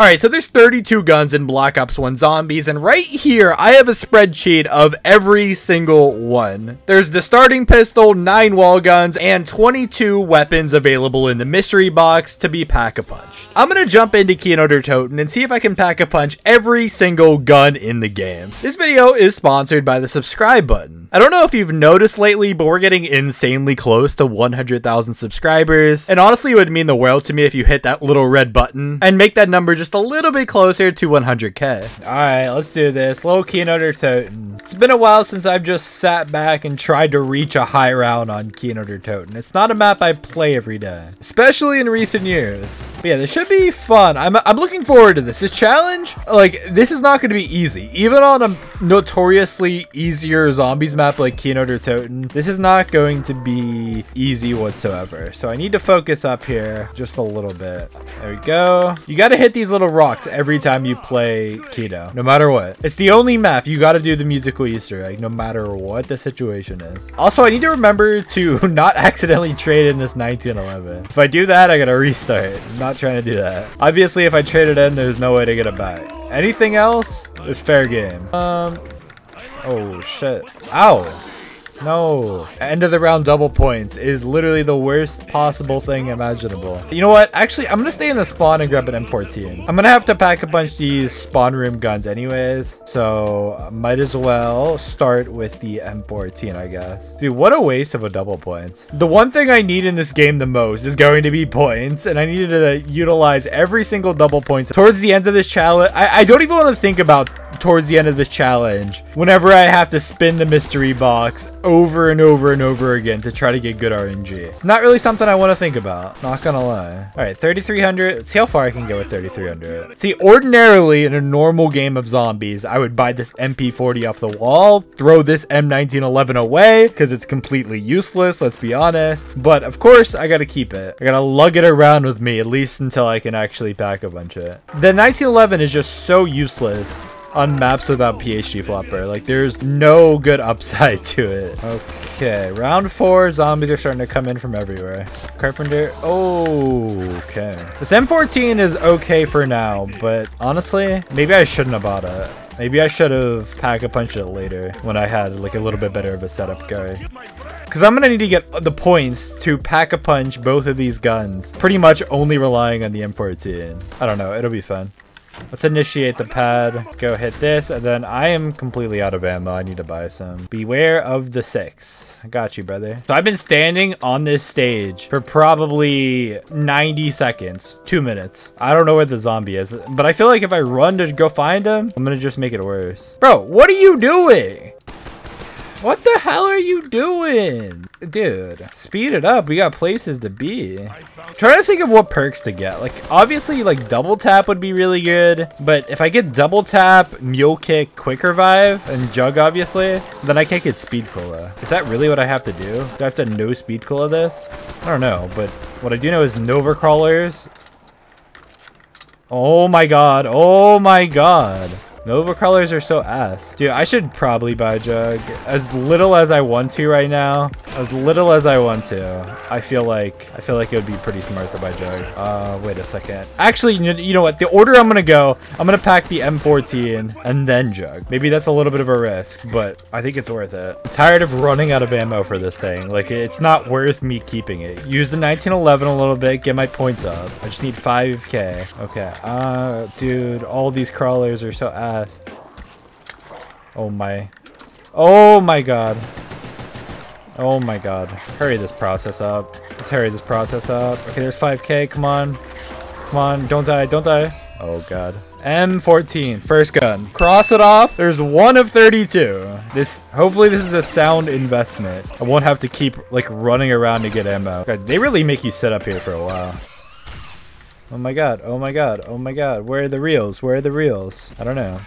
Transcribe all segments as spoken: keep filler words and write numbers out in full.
Alright, so there's thirty-two guns in Black Ops one Zombies, and right here I have a spreadsheet of every single one. There's the starting pistol, nine wall guns, and twenty-two weapons available in the mystery box to be pack-a-punched. I'm gonna jump into Kino der Toten and see if I can pack-a-punch every single gun in the game. This video is sponsored by the subscribe button. I don't know if you've noticed lately, but we're getting insanely close to one hundred thousand subscribers, and honestly it would mean the world to me if you hit that little red button and make that number just a little bit closer to one hundred K. Alright, let's do this. Low Kino der Toten. It's been a while since I've just sat back and tried to reach a high round on Kino der Toten. It's not a map I play every day, especially in recent years. But yeah, this should be fun. I'm, I'm looking forward to this. This challenge, like, this is not going to be easy. Even on a notoriously easier zombies map like Kino der Toten, this is not going to be easy whatsoever. So I need to focus up here just a little bit. There we go. You got to hit these little rocks every time you play Kino, no matter what. It's the only map you got to do the musical Easter egg, no matter what the situation is. Also, I need to remember to not accidentally trade in this nineteen eleven. If I do that, I gotta restart. I'm not trying to do that. Obviously, if I trade it in, there's no way to get it back. Anything else is fair game. Um oh shit, ow. No. End of the round double points is literally the worst possible thing imaginable. You know what? Actually, I'm going to stay in the spawn and grab an M fourteen. I'm going to have to pack a bunch of these spawn room guns anyways, so I might as well start with the M fourteen, I guess. Dude, what a waste of a double points. The one thing I need in this game the most is going to be points, and I needed to utilize every single double points towards the end of this challenge. I, I don't even want to think about towards the end of this challenge whenever I have to spin the mystery box over and over and over again to try to get good R N G. It's not really something I want to think about, not gonna lie. All right, thirty-three hundred. Let's see how far I can go with thirty-three hundred. See, ordinarily in a normal game of zombies, I would buy this M P forty off the wall, throw this M nineteen eleven away because it's completely useless, let's be honest. But of course, I gotta keep it. I gotta lug it around with me at least until I can actually pack a bunch of it. The nineteen eleven is just so useless on maps without P H D flopper. Like, there's no good upside to it. Okay, round four. Zombies are starting to come in from everywhere. Carpenter. Oh, okay. This M fourteen is okay for now, but honestly, maybe I shouldn't have bought it. Maybe I should have pack-a-punched it later when I had like a little bit better of a setup guard. Because I'm going to need to get the points to pack-a-punch both of these guns, pretty much only relying on the M fourteen. I don't know. It'll be fun. Let's initiate the pad. Let's go hit this, and then I am completely out of ammo. I need to buy some. Beware of the six. I got you, brother. So I've been standing on this stage for probably ninety seconds, two minutes. I don't know where the zombie is, but I feel like if I run to go find him, I'm gonna just make it worse. Bro, what are you doing? What the hell are you doing? Dude, speed it up. We got places to be. I'm trying to think of what perks to get. Like, obviously, like, double tap would be really good. But if I get double tap, mule kick, quick revive, and jug, obviously, then I can't get speed cola. Is that really what I have to do? Do I have to no speed cola this? I don't know. But what I do know is Nova Crawlers. Oh, my God. Oh, my God. Nova Crawlers are so ass. Dude, I should probably buy a jug. As little as I want to right now. As little as I want to. I feel like I feel like it would be pretty smart to buy jug. Uh, wait a second. Actually, you know what? The order I'm going to go, I'm going to pack the M fourteen and then jug. Maybe that's a little bit of a risk, but I think it's worth it. I'm tired of running out of ammo for this thing. Like, it's not worth me keeping it. Use the nineteen eleven a little bit. Get my points up. I just need five K. Okay. Uh, dude, all these crawlers are so ass. Oh my, oh my God, oh my God. Hurry this process up. Let's hurry this process up. Okay, there's five K. Come on, come on, don't die, don't die. Oh God. M fourteen, first gun. Cross it off. There's one of thirty-two. This, hopefully this is a sound investment. I won't have to keep like running around to get ammo. God, they really make you sit up here for a while. Oh my God, oh my God, oh my God. Where are the reels? Where are the reels? I don't know.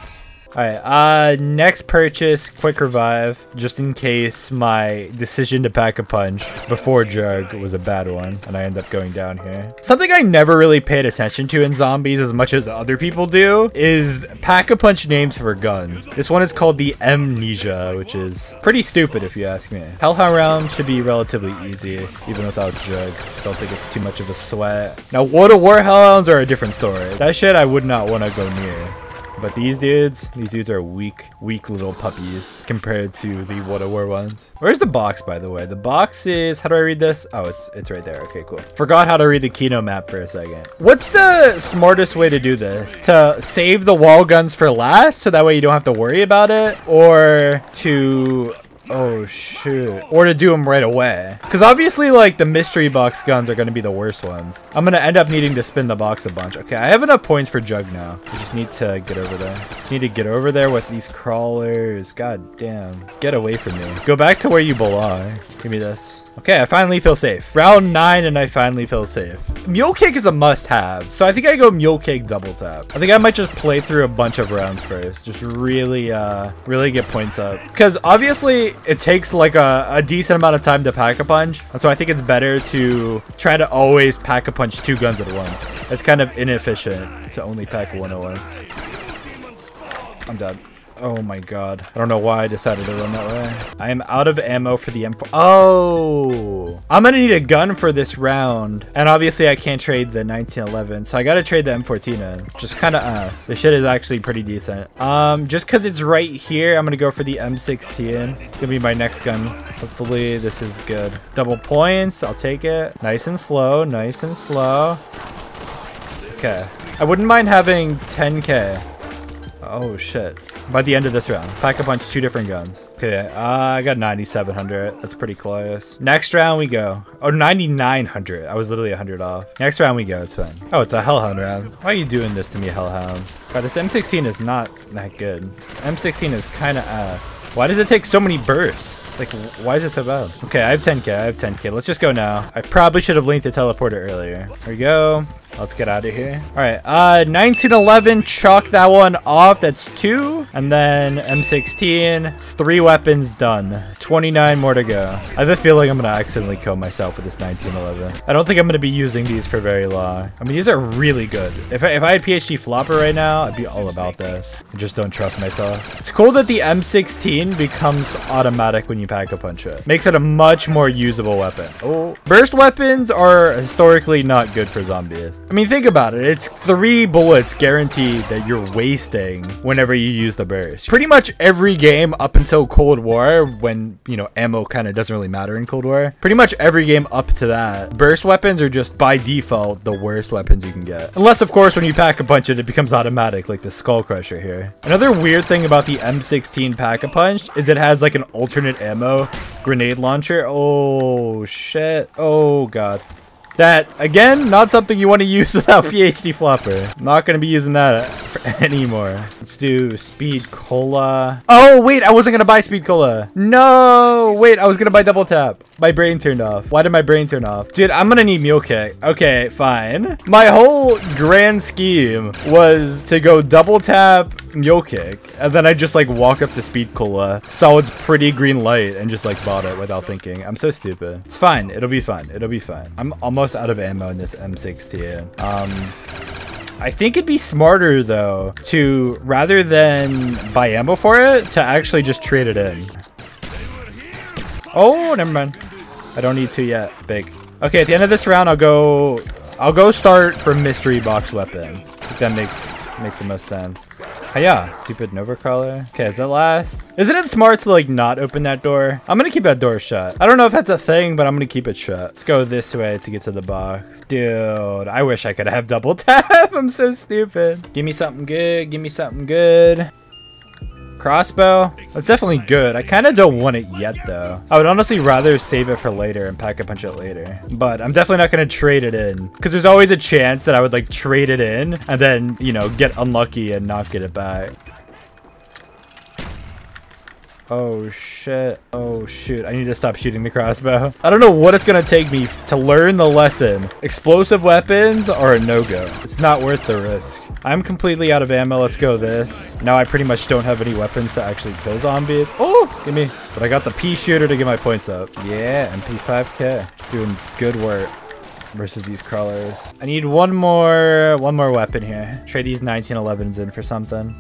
Alright, uh, next purchase, quick revive, just in case my decision to pack a punch before Jug was a bad one, and I end up going down here. Something I never really paid attention to in zombies as much as other people do is pack-a-punch names for guns. This one is called the Amnesia, which is pretty stupid if you ask me. Hellhound Realm should be relatively easy, even without Jug. I don't think it's too much of a sweat. Now, World at War Hellhounds are a different story. That shit I would not want to go near. But these dudes, these dudes are weak, weak little puppies compared to the World at War ones. Where's the box, by the way? The box is, how do I read this? Oh, it's it's right there. Okay, cool. Forgot how to read the Kino map for a second. What's the smartest way to do this? To save the wall guns for last, so that way you don't have to worry about it? Or to... oh shoot, or to do them right away, because obviously like the mystery box guns are going to be the worst ones. I'm going to end up needing to spin the box a bunch. Okay, I have enough points for Jug now. I just need to get over there. Just need to get over there with these crawlers. God damn, get away from me. Go back to where you belong. Give me this. Okay, I finally feel safe. Round nine, and I finally feel safe. Mule Kick is a must-have, so I think I go Mule Kick double tap. I think I might just play through a bunch of rounds first. Just really, uh, really get points up. Because obviously, it takes like a, a decent amount of time to pack-a-punch. And so I think it's better to try to always pack-a-punch two guns at once. It's kind of inefficient to only pack one at once. I'm dead. Oh my god. I don't know why I decided to run that way. I am out of ammo for the M four. Oh! I'm gonna need a gun for this round. And obviously I can't trade the nineteen eleven, so I gotta trade the M fourteen in. Just kinda ass. This shit is actually pretty decent. Um, just cause it's right here, I'm gonna go for the M sixteen. It's gonna be my next gun. Hopefully this is good. Double points, I'll take it. Nice and slow, nice and slow. Okay. I wouldn't mind having ten K. Oh shit. By the end of this round, pack a bunch two different guns. Okay, uh, I got ninety-seven hundred. That's pretty close. Next round we go. Oh, ninety-nine hundred. I was literally one hundred off. Next round we go. It's fine. Oh, it's a Hellhound round. Why are you doing this to me, Hellhound? God, this M sixteen is not that good. This M sixteen is kind of ass. Why does it take so many bursts? Like, why is it so bad? Okay, I have ten K. I have ten K. Let's just go now. I probably should have linked the teleporter earlier. There we go. Let's get out of here. All right, uh, nineteen eleven, chalk that one off. That's two. And then M sixteen, it's three weapons done. twenty-nine more to go. I have a feeling I'm going to accidentally kill myself with this nineteen eleven. I don't think I'm going to be using these for very long. I mean, these are really good. If I, if I had PhD flopper right now, I'd be all about this. I just don't trust myself. It's cool that the M sixteen becomes automatic when you pack a punch it. Makes it a much more usable weapon. Oh, burst weapons are historically not good for zombies. I mean, think about it. It's three bullets guaranteed that you're wasting whenever you use the burst. Pretty much every game up until Cold War, when, you know, ammo kind of doesn't really matter in Cold War. Pretty much every game up to that, burst weapons are just by default the worst weapons you can get. Unless, of course, when you pack a punch it, it becomes automatic, like the Skull Crusher here. Another weird thing about the M sixteen pack-a-punch is it has like an alternate ammo grenade launcher. Oh, shit. Oh, God. That, again, not something you want to use without PhD flopper. Not going to be using that anymore. Let's do Speed Cola. Oh, wait, I wasn't going to buy Speed Cola. No, wait, I was going to buy Double Tap. My brain turned off. Why did my brain turn off? Dude, I'm going to need Mule Kick. Okay, fine. My whole grand scheme was to go Double Tap, Mule Kick, and then I just like walk up to Speed Cola, saw its pretty green light, and just like bought it without thinking. I'm so stupid. It's fine. It'll be fine. It'll be fine. I'm almost out of ammo in this M sixteen. Um... I think it'd be smarter, though, to, rather than buy ammo for it, to actually just trade it in. Oh, never mind. I don't need to yet. Big. Okay, at the end of this round, I'll go... I'll go start for mystery box weapons. I think that makes... makes the most sense. Oh, yeah. Stupid Nova Crawler. Okay, is that last? Isn't it smart to, like, not open that door? I'm gonna keep that door shut. I don't know if that's a thing, but I'm gonna keep it shut. Let's go this way to get to the box. Dude, I wish I could have double tap. I'm so stupid. Give me something good. Give me something good. Crossbow. That's definitely good. I kind of don't want it yet, though. I would honestly rather save it for later and pack a punch it later. But I'm definitely not going to trade it in, because there's always a chance that I would, like, trade it in and then, you know, get unlucky and not get it back. Oh shit. Oh shoot. I need to stop shooting the crossbow. I don't know what it's gonna take me to learn the lesson. Explosive weapons are a no-go. It's not worth the risk. I'm completely out of ammo. Let's go this. Now I pretty much don't have any weapons to actually kill zombies. Oh, give me. But I got the pea shooter to get my points up. Yeah, M P five K. Doing good work versus these crawlers. I need one more, one more weapon here. Trade these nineteen elevens in for something.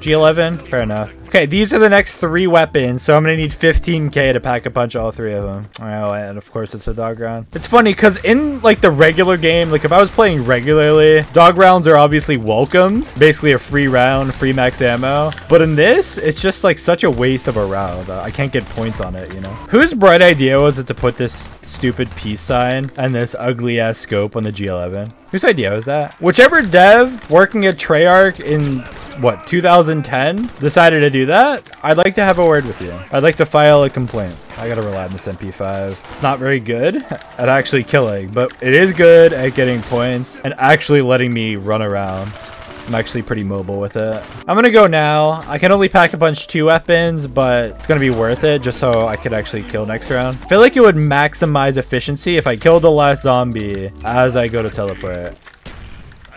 G eleven, fair enough. Okay, these are the next three weapons, so I'm gonna need fifteen K to pack a punch all three of them. Oh, and of course it's a dog round. It's funny, because in like the regular game, like if I was playing regularly, dog rounds are obviously welcomed. Basically a free round, free max ammo. But in this, it's just like such a waste of a round. I can't get points on it, you know? Whose bright idea was it to put this stupid peace sign and this ugly ass scope on the G eleven? Whose idea was that? Whichever dev working at Treyarch in... what, two thousand ten decided to do that? I'd like to have a word with you. I'd like to file a complaint. I gotta rely on this M P five. It's not very good at actually killing, but it is good at getting points and actually letting me run around. I'm actually pretty mobile with it. I'm gonna go now. I can only pack a bunch two weapons, but it's gonna be worth it just so I could actually kill next round. I feel like it would maximize efficiency if I killed the last zombie as I go to teleport.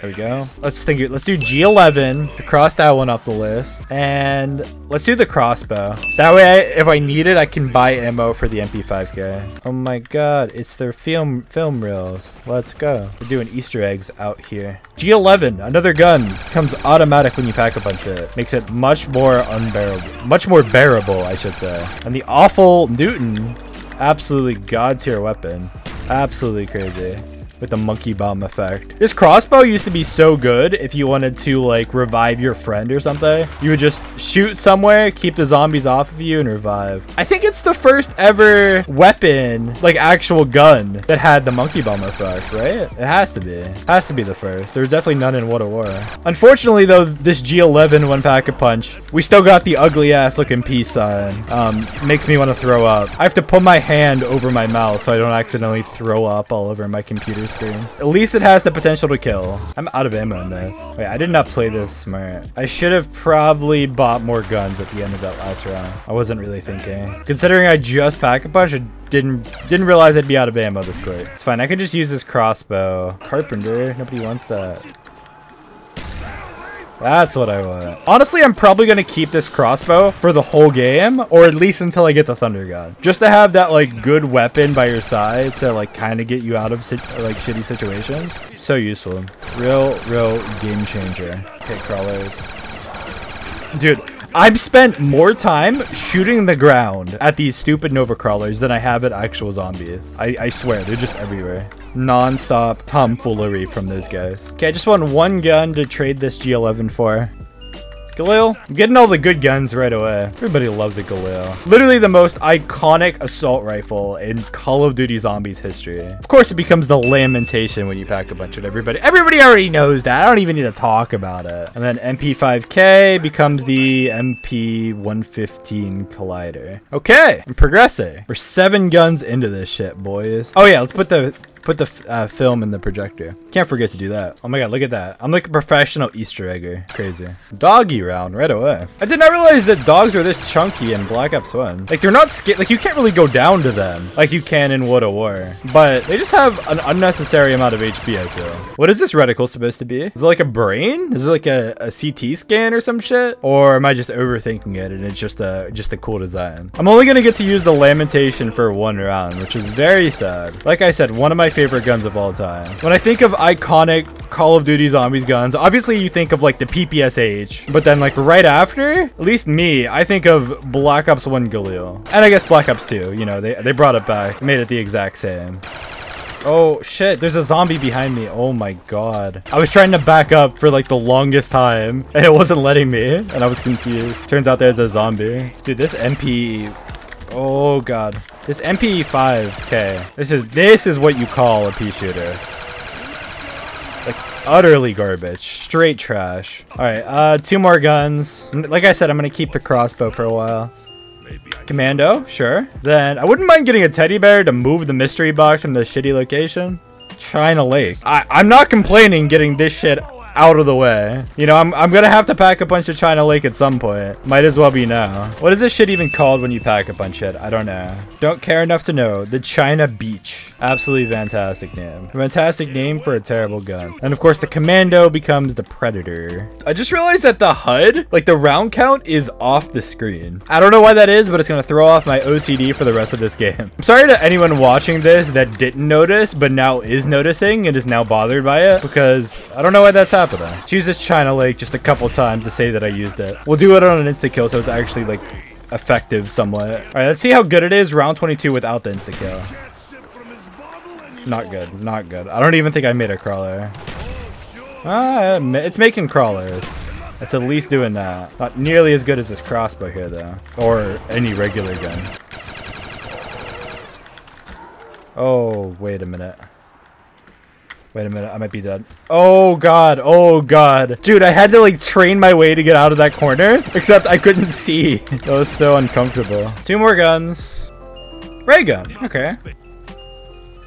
There we go. Let's think. Let's do G eleven to cross that one off the list, and let's do the crossbow. That way, I, if I need it, I can buy ammo for the M P five K. Oh my God! It's their film film reels. Let's go. We're doing Easter eggs out here. G eleven, another gun, comes automatic when you pack a bunch of it. Makes it much more unbearable, much more bearable, I should say. And the awful Newton, absolutely god tier weapon, absolutely crazy. With the monkey bomb effect. This crossbow used to be so good if you wanted to like revive your friend or something. You would just shoot somewhere, keep the zombies off of you and revive. I think it's the first ever weapon, like actual gun, that had the monkey bomb effect, right? It has to be. It has to be the first. There's definitely none in World at War. Unfortunately though, this G eleven one pack a punch, we still got the ugly ass looking peace sign. Um, makes me want to throw up. I have to put my hand over my mouth so I don't accidentally throw up all over my computer screen. At least it has the potential to kill. I'm out of ammo in this. Wait, I did not play this smart. I should have probably bought more guns at the end of that last round. I wasn't really thinking. Considering I just packed a bunch, I didn't didn't realize I'd be out of ammo this quick. It's fine. I could just use this crossbow. Carpenter. Nobody wants that. That's what I want. Honestly, I'm probably going to keep this crossbow for the whole game, or at least until I get the Thundergun. Just to have that, like, good weapon by your side to, like, kind of get you out of, sit like, shitty situations. So useful. Real, real game changer. Okay, crawlers. Dude, I've spent more time shooting the ground at these stupid Nova crawlers than I have at actual zombies. I, I swear, they're just everywhere. Non-stop tomfoolery from those guys. Okay, I just want one gun to trade this G eleven for. Galil. I'm getting all the good guns right away. Everybody loves a Galil. Literally the most iconic assault rifle in Call of Duty Zombies history. Of course, it becomes the Lamentation when you pack a bunch of everybody. Everybody already knows that. I don't even need to talk about it. And then M P five K becomes the M P one fifteen Collider. Okay, I'm progressing. We're seven guns into this shit, boys. Oh yeah, let's put the... Put the uh, film in the projector. Can't forget to do that. Oh my God, look at that. I'm like a professional Easter egger. Crazy. Doggy round right away. I did not realize that dogs are this chunky in Black Ops one. Like they're not scared. Like you can't really go down to them like you can in World at War. But they just have an unnecessary amount of H P, I feel. What is this reticle supposed to be? Is it like a brain? Is it like a, a C T scan or some shit? Or am I just overthinking it and it's just a, just a cool design? I'm only gonna get to use the Lamentation for one round, which is very sad. Like I said, one of my favorite guns of all time. When I think of iconic Call of Duty Zombies guns, obviously you think of like the P P S H, but then like right after, at least me, I think of Black Ops one Galil. And I guess Black Ops two, you know, they, they brought it back. They made it the exact same. Oh shit, there's a zombie behind me. Oh my God. I was trying to back up for like the longest time and it wasn't letting me and I was confused. Turns out there's a zombie. Dude, this M P... Oh God. This M P five K. This is this is what you call a pea shooter. Like utterly garbage. Straight trash. Alright, uh two more guns. Like I said, I'm gonna keep the crossbow for a while. Commando, sure. Then I wouldn't mind getting a teddy bear to move the mystery box from the shitty location. China Lake. I, I'm not complaining getting this shit out of the way. You know, I'm, I'm gonna have to pack a punch to China Lake at some point. Might as well be now. What is this shit even called when you pack a punch it? I don't know. Don't care enough to know. The China Beach. Absolutely fantastic name. Fantastic name for a terrible gun. And of course, the Commando becomes the Predator. I just realized that the H U D, like the round count, is off the screen. I don't know why that is, but it's gonna throw off my O C D for the rest of this game. I'm sorry to anyone watching this that didn't notice, but now is noticing and is now bothered by it, because I don't know why that's happening. She used this China Lake just a couple times to say that I used it. We'll do it on an insta-kill, so it's actually like effective somewhat. All right, let's see how good it is round twenty-two without the insta-kill. Not good, not good. I don't even think I made a crawler. Ah, it's making crawlers. It's at least doing that. Not nearly as good as this crossbow here though, or any regular gun. Oh, wait a minute. Wait a minute, I might be dead. Oh god, oh god. Dude, I had to like train my way to get out of that corner, except I couldn't see. That was so uncomfortable. Two more guns. Ray gun, okay.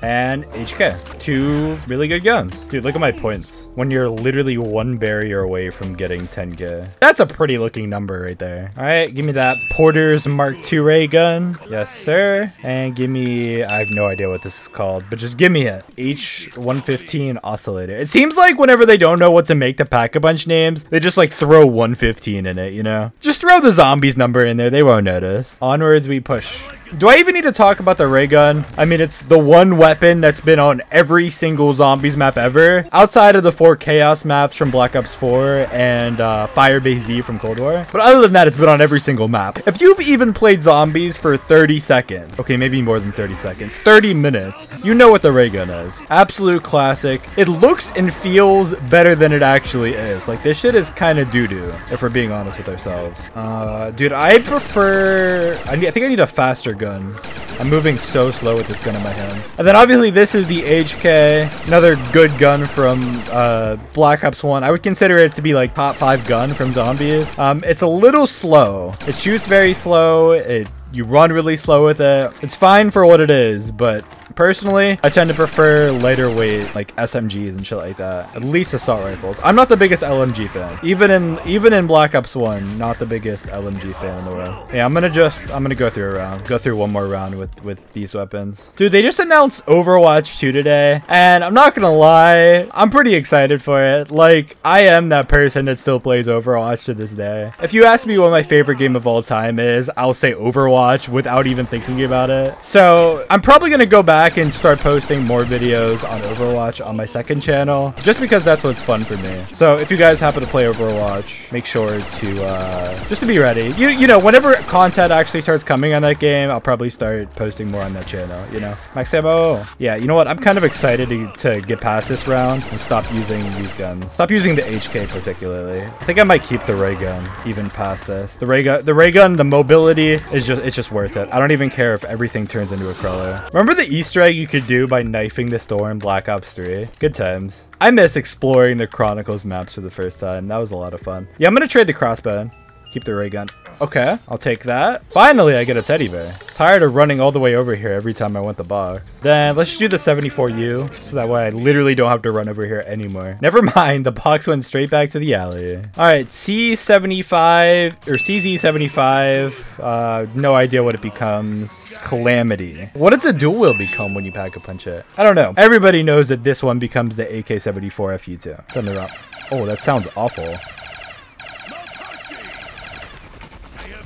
And H K. Two really good guns. Dude, look at my points. When you're literally one barrier away from getting ten K. That's a pretty looking number right there. All right, give me that Porter's Mark two Ray gun. Yes, sir. And give me, I have no idea what this is called, but just give me it. H one fifteen oscillator. It seems like whenever they don't know what to make the pack-a-bunch names, they just like throw one fifteen in it, you know? Just throw the zombies number in there. They won't notice. Onwards we push. Do I even need to talk about the ray gun? I mean, it's the one weapon that's been on every single zombies map ever, outside of the four chaos maps from Black Ops four and uh, Firebase Z from Cold War. But other than that, it's been on every single map. If you've even played zombies for thirty seconds, okay, maybe more than thirty seconds, thirty minutes, you know what the ray gun is. Absolute classic. It looks and feels better than it actually is. Like, this shit is kind of doo-doo, if we're being honest with ourselves. Uh, dude, I prefer... I, need, I think I need a faster gun. Gun. I'm moving so slow with this gun in my hands. And then obviously this is the H K, another good gun from uh, Black Ops one. I would consider it to be like top five gun from zombies. Um, it's a little slow. It shoots very slow. It you run really slow with it. It's fine for what it is, but personally, I tend to prefer lighter weight, like S M Gs and shit like that. At least assault rifles. I'm not the biggest L M G fan. Even in even in Black Ops one, not the biggest L M G fan in the world. Yeah, I'm gonna just, I'm gonna go through a round. Go through one more round with, with these weapons. Dude, they just announced Overwatch two today. And I'm not gonna lie, I'm pretty excited for it. Like, I am that person that still plays Overwatch to this day. If you ask me what my favorite game of all time is, I'll say Overwatch without even thinking about it. So, I'm probably gonna go back and start posting more videos on Overwatch on my second channel, just because that's what's fun for me. So if you guys happen to play Overwatch, make sure to uh just to be ready. You you know, whenever content actually starts coming on that game, I'll probably start posting more on that channel, you know. Maximo, yeah, you know what, I'm kind of excited to, to get past this round and stop using these guns. Stop using the H K particularly. I think I might keep the ray gun even past this. The ray gun the ray gun, the mobility is just, it's just worth it. I don't even care if everything turns into a crawler. Remember the Easter egg you could do by knifing the store in Black Ops three? Good times. I miss exploring the Chronicles maps for the first time. That was a lot of fun. Yeah, I'm gonna trade the crossbow in. Keep the ray gun. Okay, I'll take that. Finally, I get a teddy bear. Tired of running all the way over here every time I want the box. Then let's just do the seventy-four U, so that way I literally don't have to run over here anymore. Never mind, the box went straight back to the alley. All right, C seventy-five, or C Z seventy-five. Uh, no idea what it becomes. Calamity. What does the dual wheel become when you pack a punch it? I don't know. Everybody knows that this one becomes the A K seventy-four F U two. It's on the rock. Oh, that sounds awful.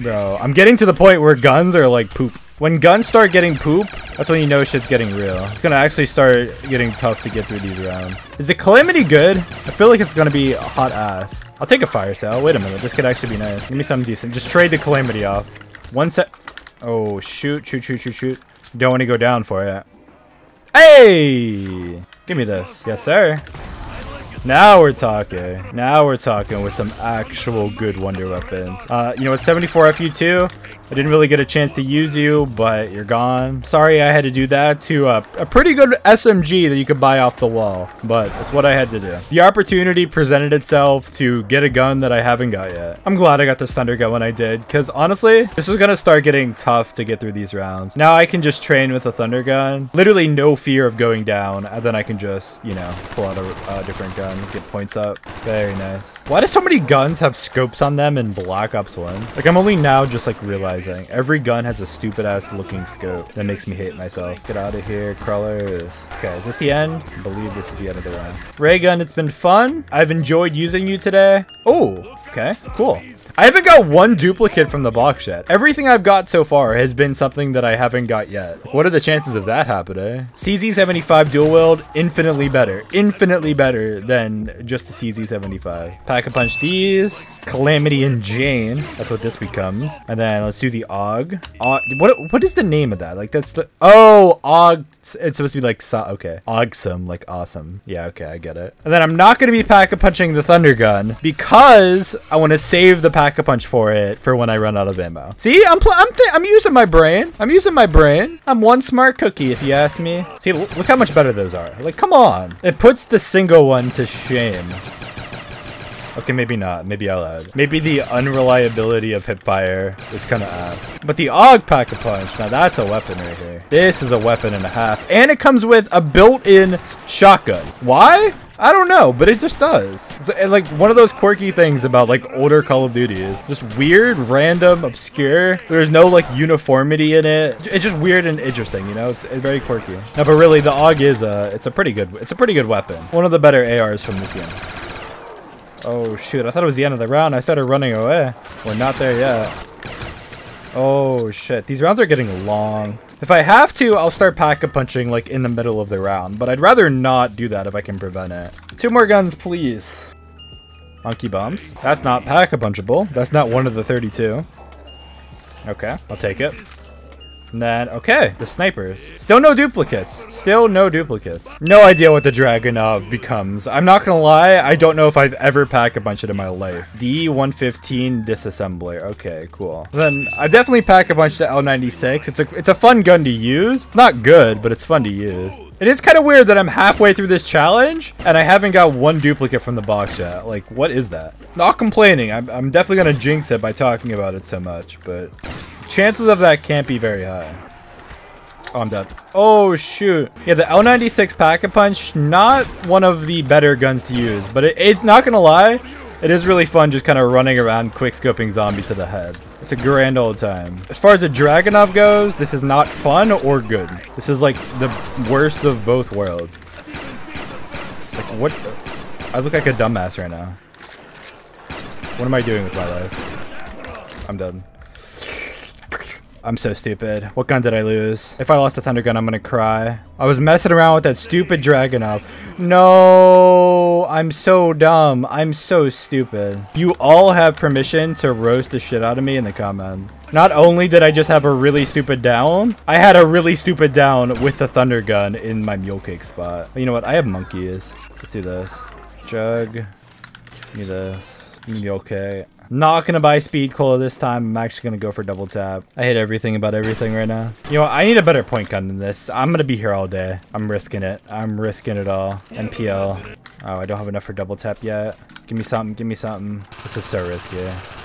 Bro, I'm getting to the point where guns are like poop. When guns start getting poop, that's when you know shit's getting real. It's gonna actually start getting tough to get through these rounds. Is the Calamity good? I feel like it's gonna be a hot ass. I'll take a fire sale. Wait a minute, this could actually be nice. Give me something decent. Just trade the Calamity off. One sec. Oh, shoot, shoot, shoot, shoot, shoot. Don't want to go down for it. Hey! Give me this. Yes, sir. Now we're talking. Now we're talking with some actual good wonder weapons. Uh, you know, it's seventy-four F U two. I didn't really get a chance to use you, but you're gone. Sorry I had to do that to a, a pretty good S M G that you could buy off the wall, but that's what I had to do. The opportunity presented itself to get a gun that I haven't got yet. I'm glad I got this Thundergun when I did, because honestly, this was going to start getting tough to get through these rounds. Now I can just train with a Thundergun. Literally no fear of going down, and then I can just, you know, pull out a, a different gun. gun. Get points up. Very nice. Why do so many guns have scopes on them in Black Ops one? Like, I'm only now just, like, realizing. Every gun has a stupid-ass looking scope. That makes me hate myself. Get out of here, crawlers. Okay, is this the end? I believe this is the end of the round. Ray Gun, it's been fun. I've enjoyed using you today. Oh, okay, cool. I haven't got one duplicate from the box yet. Everything I've got so far has been something that I haven't got yet. What are the chances of that happening? C Z seventy-five dual wield, infinitely better. Infinitely better than just a C Z seventy-five. Pack-a-punch these. Calamity and Jane. That's what this becomes. And then let's do the A U G. A U G what, what is the name of that? Like that's the... Oh, A U G. It's supposed to be like... Okay. A U G-some, like awesome. Yeah, okay, I get it. And then I'm not going to be pack-a-punching the Thundergun because I want to save the pack a punch for it for when I run out of ammo. See, I'm pl I'm, th I'm using my brain. I'm using my brain. I'm one smart cookie, if you ask me. See, look how much better those are. Like, come on. It puts the single one to shame. Okay, maybe not. Maybe I'll add. Maybe the unreliability of hipfire is kind of ass. But the A U G pack-a-punch, now that's a weapon right here. This is a weapon and a half. And it comes with a built-in shotgun. Why? I don't know, but it just does. It's like one of those quirky things about like older Call of Duty is just weird, random, obscure. There's no like uniformity in it. It's just weird and interesting, you know. It's, it's very quirky. No, but really, the A U G is a it's a pretty good it's a pretty good weapon. One of the better A Rs from this game. Oh shoot! I thought it was the end of the round. I started running away. We're not there yet. Oh shit! These rounds are getting long. If I have to, I'll start pack-a-punching like in the middle of the round, but I'd rather not do that if I can prevent it. Two more guns, please. Honky bombs. That's not pack-a-punchable. That's not one of the thirty-two. Okay, I'll take it. And then, okay, the snipers. Still no duplicates. Still no duplicates. No idea what the Dragunov becomes. I'm not gonna lie, I don't know if I've ever packed a bunch of it in my life. D one fifteen disassembler. Okay, cool. Then I definitely pack a bunch of L ninety-six. It's a it's a fun gun to use. It's not good, but it's fun to use. It is kind of weird that I'm halfway through this challenge and I haven't got one duplicate from the box yet. Like, what is that? Not complaining. I'm, I'm definitely gonna jinx it by talking about it so much, but chances of that can't be very high. Oh, I'm dead. Oh, shoot. Yeah, the L ninety-six pack-a-punch, not one of the better guns to use, but it, it's not gonna lie, it is really fun just kind of running around quick-scoping zombies to the head. It's a grand old time. As far as the Dragunov goes, this is not fun or good. This is like the worst of both worlds. Like, what? I look like a dumbass right now. What am I doing with my life? I'm dead. I'm so stupid. What gun did I lose? If I lost the Thunder gun, I'm gonna cry. I was messing around with that stupid Dragunov. No, I'm so dumb. I'm so stupid. You all have permission to roast the shit out of me in the comments. Not only did I just have a really stupid down, I had a really stupid down with the Thunder gun in my mule cake spot. But you know what? I have monkeys. Let's do this. Jug. Give me this. Mule cake. Not gonna buy speed cola this time. I'm actually gonna go for double tap. I hate everything about everything right now. You know what? I need a better point gun than this. I'm gonna be here all day. I'm risking it. I'm risking it all. N P L. Oh, I don't have enough for double tap yet. Give me something. Give me something. This is so risky.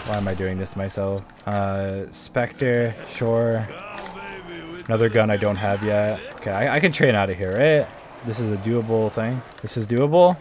Why am I doing this to myself? Uh, Spectre. Sure. Another gun I don't have yet. Okay, I, I can train out of here, right? This is a doable thing. This is doable.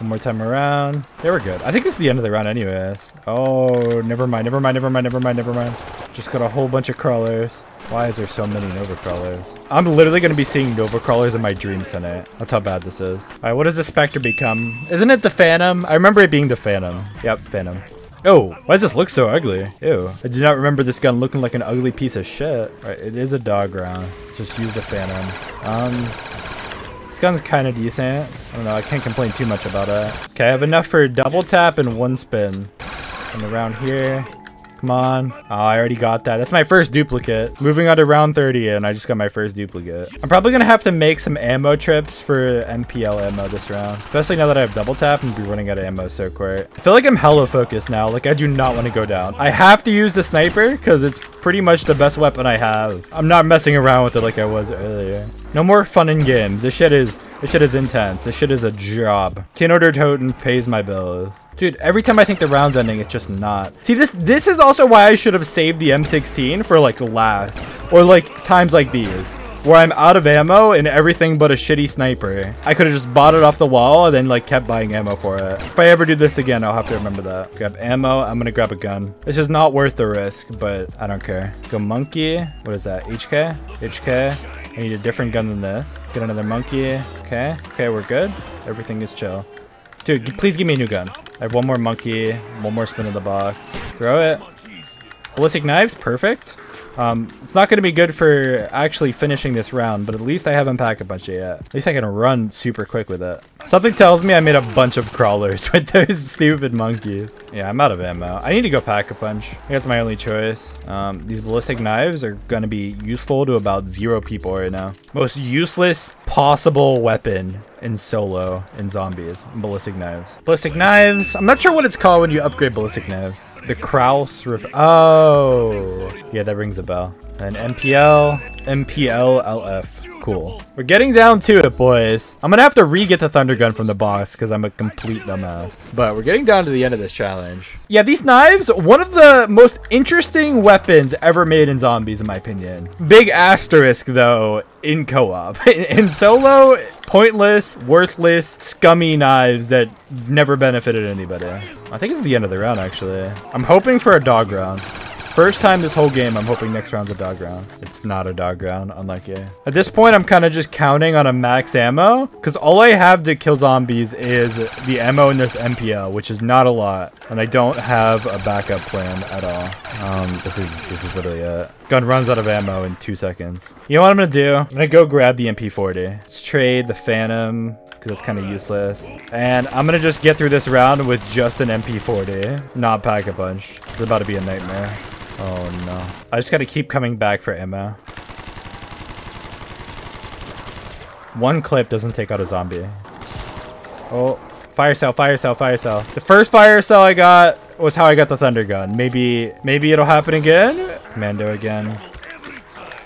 One more time around. They were good. I think this is the end of the round anyways. Oh, never mind, never mind, never mind, never mind, never mind. Just got a whole bunch of crawlers. Why is there so many Nova crawlers? I'm literally going to be seeing Nova crawlers in my dreams tonight. That's how bad this is. All right, what does the Spectre become? Isn't it the Phantom? I remember it being the Phantom. Yep, Phantom. Oh, why does this look so ugly? Ew. I do not remember this gun looking like an ugly piece of shit. All right, it is a dog round. Just use the Phantom. Um... Gun's kind of decent. I don't know. I can't complain too much about it. Okay, I have enough for double tap and one spin. And around here. Come on. Oh, I already got that. That's my first duplicate. Moving on to round thirty, and I just got my first duplicate. I'm probably going to have to make some ammo trips for M P L ammo this round. Especially now that I have double tap and be running out of ammo so quick. I feel like I'm hella focused now. Like, I do not want to go down. I have to use the sniper because it's pretty much the best weapon I have. I'm not messing around with it like I was earlier. No more fun and games. This shit is... This shit is intense. This shit is a job. Kino der Toten pays my bills. Dude, every time I think the round's ending, it's just not. See, this this is also why I should have saved the M sixteen for like last. Or like times like these. where I'm out of ammo and everything but a shitty sniper. I could have just bought it off the wall and then like kept buying ammo for it. If I ever do this again, I'll have to remember that. Grab ammo. I'm gonna grab a gun. It's just not worth the risk, but I don't care. Go monkey. What is that? H K? H K. I need a different gun than this. Get another monkey. Okay. Okay, we're good. Everything is chill. Dude, please give me a new gun. I have one more monkey, one more spin in the box. Throw it. Ballistic knives, perfect. Um, it's not going to be good for actually finishing this round, but at least I haven't packed a bunch yet. At least I can run super quick with it. Something tells me I made a bunch of crawlers with those stupid monkeys. Yeah, I'm out of ammo. I need to go pack a punch. I think that's my only choice. Um, these ballistic knives are going to be useful to about zero people right now. Most useless possible weapon in solo in zombies. Ballistic knives. Ballistic knives. I'm not sure what it's called when you upgrade ballistic knives. The Kraus River. Oh, yeah, that rings a bell. And M P L, M P L L F. Cool. We're getting down to it, boys. I'm gonna have to re-get the Thundergun from the box because I'm a complete dumbass. But we're getting down to the end of this challenge. Yeah, these knives, one of the most interesting weapons ever made in zombies, in my opinion. Big asterisk, though, in co-op. In solo, pointless, worthless, scummy knives that never benefited anybody. I think it's the end of the round, actually. I'm hoping for a dog round. First time this whole game, I'm hoping next round's a dog round. It's not a dog round, unlucky. At this point, I'm kind of just counting on a max ammo, because all I have to kill zombies is the ammo in this M P L, which is not a lot, and I don't have a backup plan at all. Um, this is this is literally it. Gun runs out of ammo in two seconds. You know what I'm gonna do? I'm gonna go grab the M P forty. Let's trade the Phantom, because it's kind of useless. And I'm gonna just get through this round with just an M P forty, not pack a bunch. It's about to be a nightmare. Oh no. I just gotta keep coming back for ammo. One clip doesn't take out a zombie. Oh, fire cell, fire cell, fire cell. The first fire cell I got was how I got the Thunder Gun. Maybe, maybe it'll happen again? Commando again.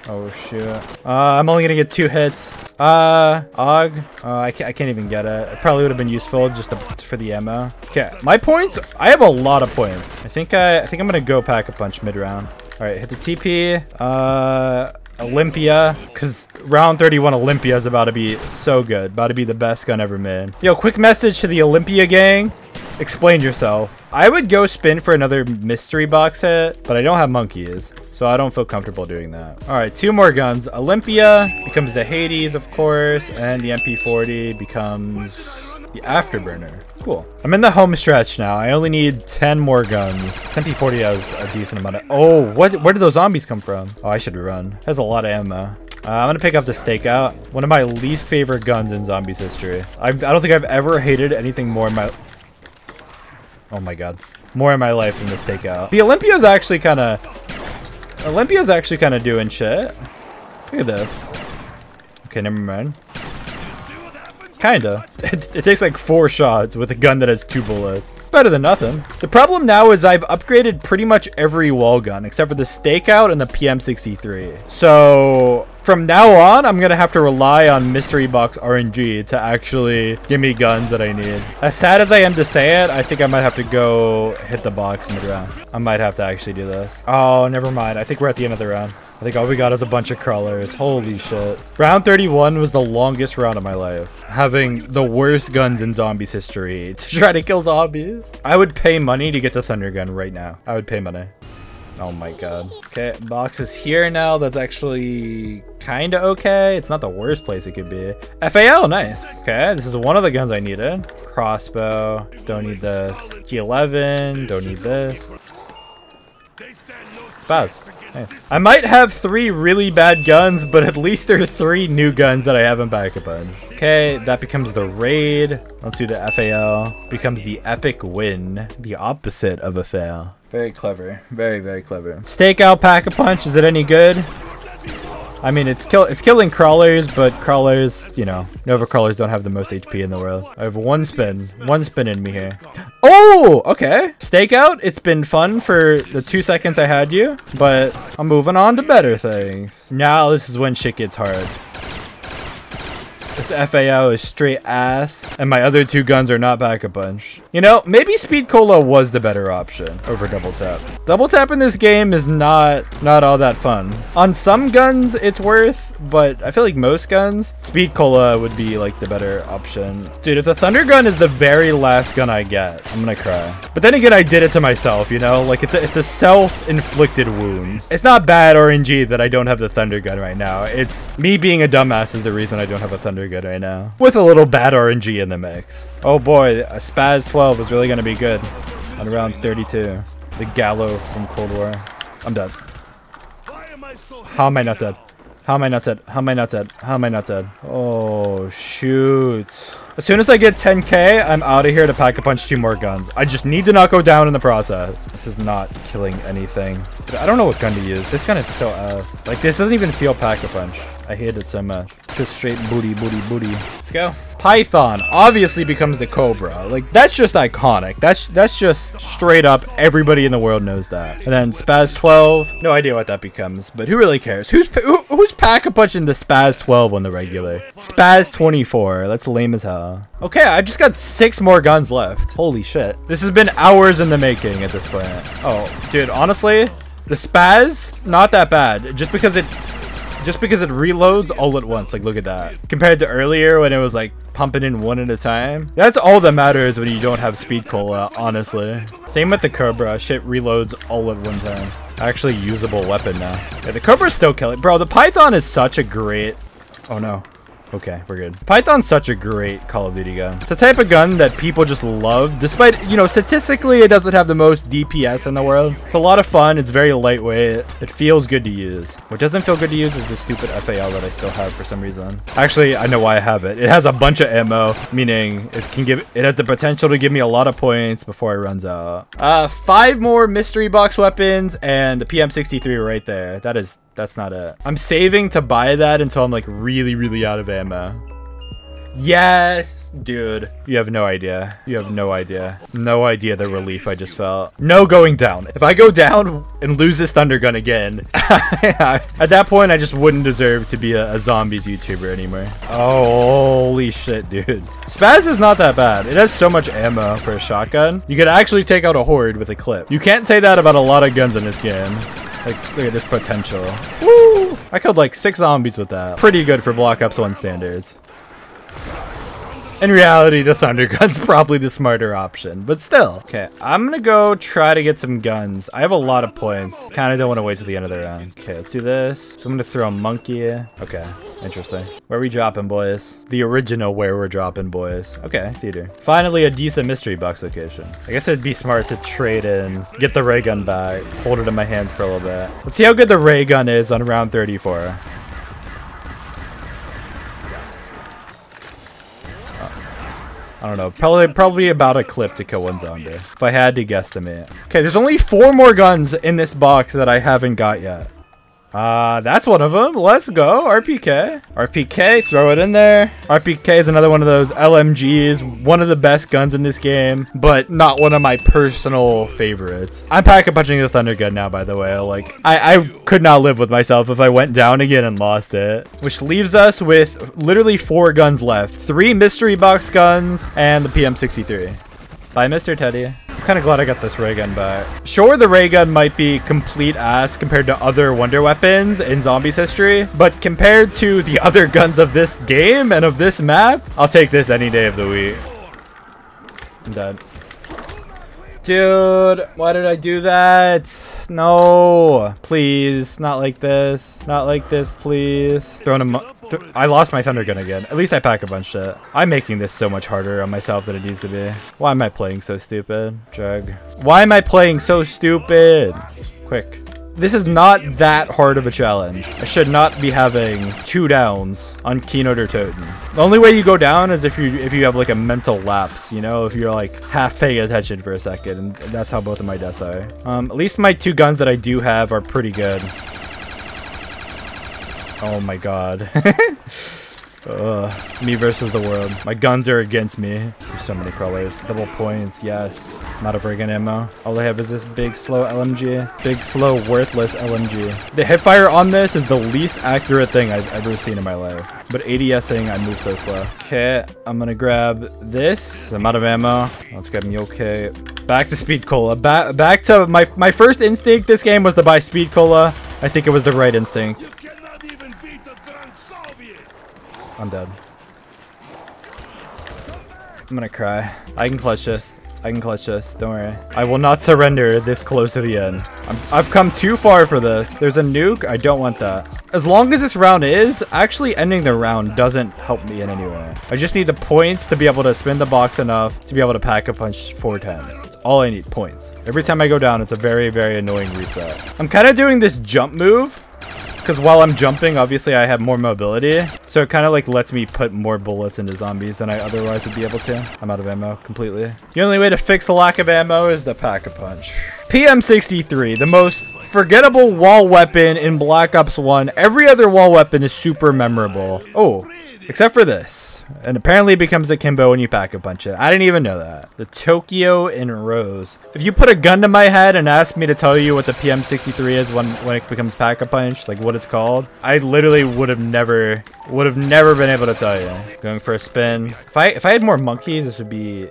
Oh shoot. Uh, I'm only gonna get two hits. Uh, A U G. Uh, I, can't, I can't even get it. It probably would have been useful just to, for the ammo. Okay, my points. I have a lot of points. I think I, I think I'm gonna go pack a punch mid round. All right, hit the T P. Uh, Olympia, because round thirty-one Olympia is about to be so good. About to be the best gun ever made. Yo, quick message to the Olympia gang. Explain yourself. I would go spin for another mystery box hit, but I don't have monkeys, so I don't feel comfortable doing that. All right, two more guns. Olympia becomes the Hades, of course, and the M P forty becomes the Afterburner. Cool. I'm in the home stretch now. I only need ten more guns. This M P forty has a decent amount of... Oh, what? Where did those zombies come from? Oh, I should run. That has a lot of ammo. Uh, I'm gonna pick up the Stakeout, one of my least favorite guns in zombies history. I've, I don't think I've ever hated anything more in my... Oh my god. More in my life than the Stakeout. The Olympia's actually kind of... Olympia's actually kind of doing shit. Look at this. Okay, never mind. Kinda. It, it takes like four shots with a gun that has two bullets. Better than nothing. The problem now is I've upgraded pretty much every wall gun except for the Stakeout and the P M sixty-three. So... From now on, I'm gonna have to rely on mystery box R N G to actually give me guns that I need. As sad as I am to say it, I think I might have to go hit the box in the round. I might have to actually do this. Oh, never mind. I think we're at the end of the round. I think all we got is a bunch of crawlers. Holy shit. Round thirty-one was the longest round of my life. Having the worst guns in zombies history to try to kill zombies. I would pay money to get the Thunder Gun right now. I would pay money. Oh my god. Okay, box is here now. That's actually kind of okay. It's not the worst place it could be. F A L, nice. Okay, this is one of the guns I needed. Crossbow, don't need this. G eleven, don't need this. Spas. Nice. I might have three really bad guns, but at least there are three new guns that I haven't backed up on. Okay, that becomes the raid. Let's do the F A L. Becomes the epic win. The opposite of a fail. Very clever. Very, very clever. Stakeout pack-a-punch. Is it any good? I mean, it's kill it's killing crawlers, but crawlers, you know, Nova crawlers don't have the most H P in the world. I have one spin. One spin in me here. Oh, okay. Stakeout, it's been fun for the two seconds I had you, but I'm moving on to better things. Now this is when shit gets hard. This F A O is straight ass, and my other two guns are not back a bunch. You know, maybe Speed Cola was the better option over Double Tap. Double Tap in this game is not, not all that fun. On some guns, it's worth but I feel like most guns, Speed Cola would be like the better option. Dude, if the Thundergun is the very last gun I get, I'm gonna cry. But then again, I did it to myself, you know? Like, it's a, it's a self-inflicted wound. It's not bad R N G that I don't have the Thundergun right now. It's me being a dumbass is the reason I don't have a Thundergun right now. With a little bad R N G in the mix. Oh boy, a Spas twelve is really gonna be good on round thirty-two. The Gallo from Cold War. I'm dead. How am I not dead? How am I not dead? How am I not dead? How am I not dead? Oh, shoot. As soon as I get ten K, I'm out of here to pack a punch two more guns. I just need to not go down in the process. This is not killing anything. I don't know what gun to use. This gun is so ass. Like, this doesn't even feel pack a punch. I hate it so much. Just straight booty, booty, booty. Let's go. Python obviously becomes the Cobra. Like, that's just iconic. That's that's just straight up. Everybody in the world knows that. And then Spaz twelve. No idea what that becomes, but who really cares? Who's who, who's pack-a-punching the Spaz twelve on the regular? Spaz twenty-four. That's lame as hell. Okay, I just got six more guns left. Holy shit. This has been hours in the making at this point. Oh, dude, honestly, the Spaz, not that bad. Just because it... Just because it reloads all at once. Like, look at that. Compared to earlier when it was like pumping in one at a time. That's all that matters when you don't have Speed Cola, honestly. Same with the Cobra. Shit reloads all at one time. Actually usable weapon now. Yeah, the Cobra's still killing. Bro, the Python is such a great... Oh no. Okay, we're good. Python's such a great Call of Duty gun. It's a type of gun that people just love, despite, you know, statistically, it doesn't have the most D P S in the world. It's a lot of fun. It's very lightweight. It feels good to use. What doesn't feel good to use is the stupid F A L that I still have for some reason. Actually, I know why I have it. It has a bunch of ammo, meaning it can give, it has the potential to give me a lot of points before it runs out. Uh, five more mystery box weapons and the P M sixty-three right there. That is... That's not it. I'm saving to buy that until I'm like really, really out of ammo. Yes, dude. You have no idea. You have no idea. No idea the relief I just felt. No going down. If I go down and lose this Thundergun again, at that point, I just wouldn't deserve to be a, a zombies YouTuber anymore. Oh, holy shit, dude. Spaz is not that bad. It has so much ammo for a shotgun. You could actually take out a horde with a clip. You can't say that about a lot of guns in this game. Like, look at this potential. Woo! I killed like six zombies with that. Pretty good for Black Ops one standards. In reality, the Thundergun's probably the smarter option, but still. Okay, I'm gonna go try to get some guns. I have a lot of points. Kinda don't wanna wait till the end of the round. Okay, let's do this. So I'm gonna throw a monkey. Okay, interesting. Where are we dropping, boys? The original where we're dropping, boys. Okay, theater. Finally, a decent mystery box location. I guess it'd be smart to trade in, get the ray gun back, hold it in my hands for a little bit. Let's see how good the ray gun is on round thirty-four. I don't know, probably probably about a clip to kill one zombie, if I had to guesstimate. Okay, there's only four more guns in this box that I haven't got yet. Uh, that's one of them. Let's go, R P K. R P K, throw it in there. R P K is another one of those L M Gs, one of the best guns in this game, but not one of my personal favorites. I'm pack-a-punching the Thundergun now, by the way. Like, I, I could not live with myself if I went down again and lost it. Which leaves us with literally four guns left. Three mystery box guns and the P M sixty-three. Bye, Mister Teddy. I'm kind of glad I got this ray gun back. Sure, the ray gun might be complete ass compared to other wonder weapons in zombies history, but compared to the other guns of this game and of this map, I'll take this any day of the week. I'm dead. Dude, why did I do that? No, please, not like this. Not like this, please. Throwing a mo- th I lost my Thundergun again. At least I pack a bunch shit. I'm making this so much harder on myself than it needs to be. Why am I playing so stupid? Drug. Why am I playing so stupid? Quick. This is not that hard of a challenge. I should not be having two downs on Kino der Toten. The only way you go down is if you if you have like a mental lapse, you know, if you're like half paying attention for a second, and that's how both of my deaths are. Um, at least my two guns that I do have are pretty good. Oh my god. Ugh, me versus the world. My guns are against me. There's so many colors. Double points, yes. Not a friggin' ammo. All I have is this big, slow L M G. Big, slow, worthless L M G. The hipfire on this is the least accurate thing I've ever seen in my life. But ADSing, I move so slow. Okay, I'm gonna grab this. I'm out of ammo. Let's grab me, okay. Back to Speed Cola. Ba back to my, my first instinct this game was to buy Speed Cola. I think it was the right instinct. I'm dead. I'm gonna cry. I can clutch this. I can clutch this. Don't worry. I will not surrender this close to the end. I'm, I've come too far for this. There's a nuke. I don't want that. As long as this round is, actually ending the round doesn't help me in any way. I just need the points to be able to spin the box enough to be able to pack a punch four times. That's all I need, points. Every time I go down, it's a very, very annoying reset. I'm kind of doing this jump move because while I'm jumping, obviously I have more mobility. So it kind of like lets me put more bullets into zombies than I otherwise would be able to. I'm out of ammo completely. The only way to fix the lack of ammo is the pack-a-punch. P M sixty-three, the most forgettable wall weapon in Black Ops one. Every other wall weapon is super memorable. Oh, except for this. And apparently it becomes a akimbo when you pack-a-punch it. I didn't even know that. The Tokyo in rows. If you put a gun to my head and ask me to tell you what the P M sixty-three is when, when it becomes pack-a-punch, like what it's called, I literally would have never, would have never been able to tell you. Going for a spin. If I, if I had more monkeys, this would be...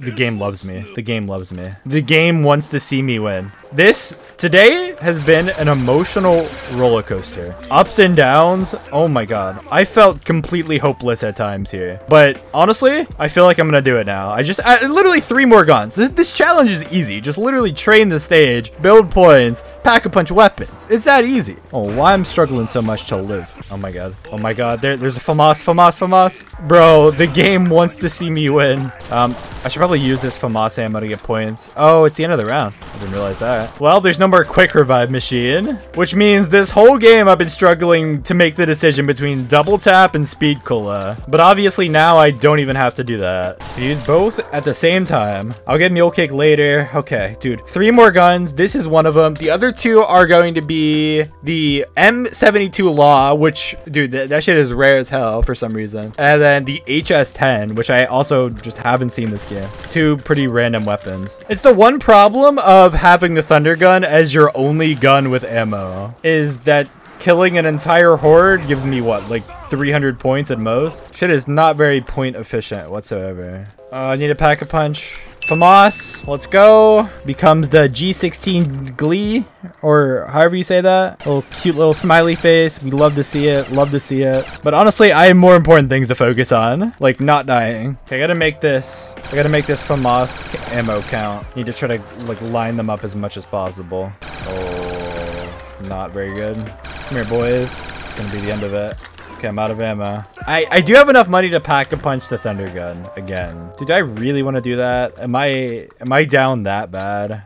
The game loves me. The game loves me. The game wants to see me win. This today has been an emotional roller coaster. Ups and downs. Oh my God. I felt completely hopeless at times here, but honestly, I feel like I'm going to do it now. I just I, literally three more guns. This, this challenge is easy. Just literally train the stage, build points, pack a punch weapons. It's that easy. Oh, why I'm struggling so much to live. Oh my God. Oh my God. There, there's a FAMAS, FAMAS, FAMAS. Bro, the game wants to see me win. Um, I should probably use this FAMAS ammo to get points. Oh, it's the end of the round. I didn't realize that. Well, there's no more quick revive machine, which means this whole game I've been struggling to make the decision between double tap and speed cola. But obviously now I don't even have to do that. Use both at the same time. I'll get mule kick later. Okay, dude, three more guns. This is one of them. The other two are going to be the M seventy-two Law, which, dude, th that shit is rare as hell for some reason. And then the H S ten, which I also just haven't seen this game. Two pretty random weapons. It's the one problem of having the Thundergun as your only gun with ammo is that killing an entire horde gives me what, like three hundred points at most? Shit is not very point efficient whatsoever. Uh, I need a pack a punch. FAMAS, let's go. Becomes the G sixteen Glee, or however you say that. Little cute little smiley face. We love to see it, love to see it. But honestly, I have more important things to focus on, like not dying. Okay, I gotta make this, I gotta make this FAMAS ammo count. Need to try to like line them up as much as possible. Oh, not very good. Come here, boys. It's gonna be the end of it. Okay, I'm out of ammo. I, I do have enough money to pack a punch the Thundergun again. Dude, do I really want to do that? Am I am I down that bad?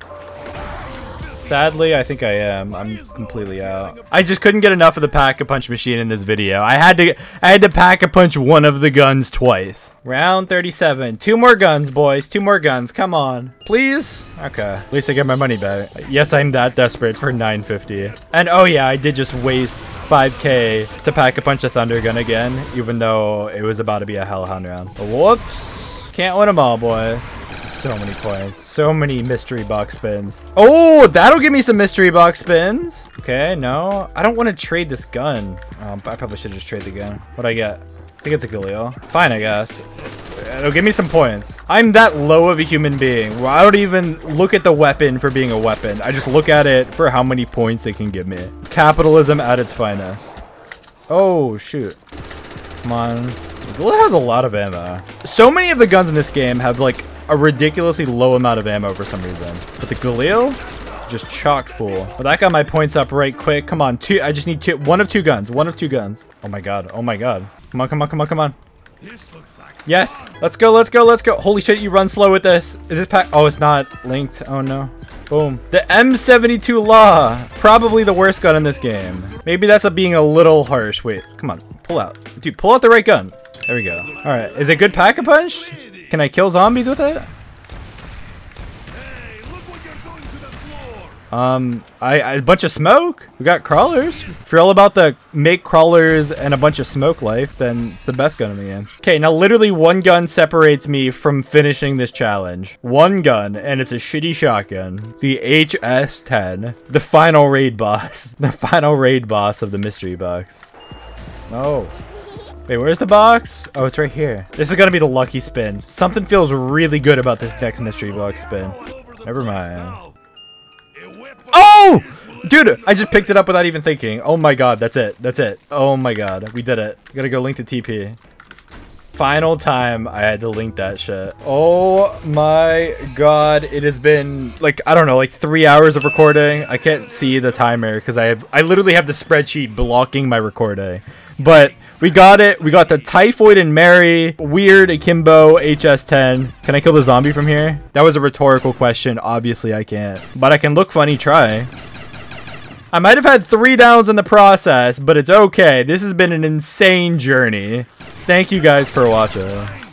Sadly, I think I am. I'm completely out. I just couldn't get enough of the pack-a-punch machine in this video. I had to I had to pack-a-punch one of the guns twice. Round thirty-seven. Two more guns, boys. Two more guns. Come on. Please? Okay. At least I get my money back. Yes, I'm that desperate for nine fifty. And oh yeah, I did just waste five K to pack-a-punch a Thundergun again, even though it was about to be a hellhound round. Whoops. Can't win them all, boys. So many points. So many mystery box spins. Oh, that'll give me some mystery box spins. Okay, no. I don't want to trade this gun. Um, I probably should just trade the gun. What'd I get? I think it's a Galil. Fine, I guess. It'll give me some points. I'm that low of a human being where I don't even look at the weapon for being a weapon. I just look at it for how many points it can give me. Capitalism at its finest. Oh, shoot. Come on. Galil has a lot of ammo. So many of the guns in this game have like a ridiculously low amount of ammo for some reason. But the Galil, just chock full. But that got my points up right quick. Come on, two. I just need two. One of two guns. One of two guns. Oh my God. Oh my God. Come on, come on, come on, come on. Yes. Let's go, let's go, let's go. Holy shit, you run slow with this. Is this pack? Oh, it's not linked. Oh no. Boom. The M seventy-two Law. Probably the worst gun in this game. Maybe that's a being a little harsh. Wait, come on. Pull out. Dude, pull out the right gun. There we go. All right. Is it good pack-a-punch? Can I kill zombies with it? Hey, look what you're doing to the floor. Um, I, I a bunch of smoke. We got crawlers. If you're all about the make crawlers and a bunch of smoke life, then it's the best gun in the game. Okay, now literally one gun separates me from finishing this challenge. One gun, and it's a shitty shotgun. The H S ten, the final raid boss, the final raid boss of the mystery box. Oh. Wait, where's the box? Oh, it's right here. This is gonna be the lucky spin. Something feels really good about this next mystery box spin. Never mind. Oh! Dude, I just picked it up without even thinking. Oh my god, that's it. That's it. Oh my god, we did it. Gotta go link the T P. Final time I had to link that shit. Oh my god, it has been like, I don't know, like three hours of recording. I can't see the timer because I have, I literally have the spreadsheet blocking my recording. But we got it. We got the Typhoid and Mary, Weird Akimbo, H S ten. Can I kill the zombie from here? That was a rhetorical question. Obviously I can't, but I can look funny try. I might have had three downs in the process, but it's okay. This has been an insane journey. Thank you guys for watching.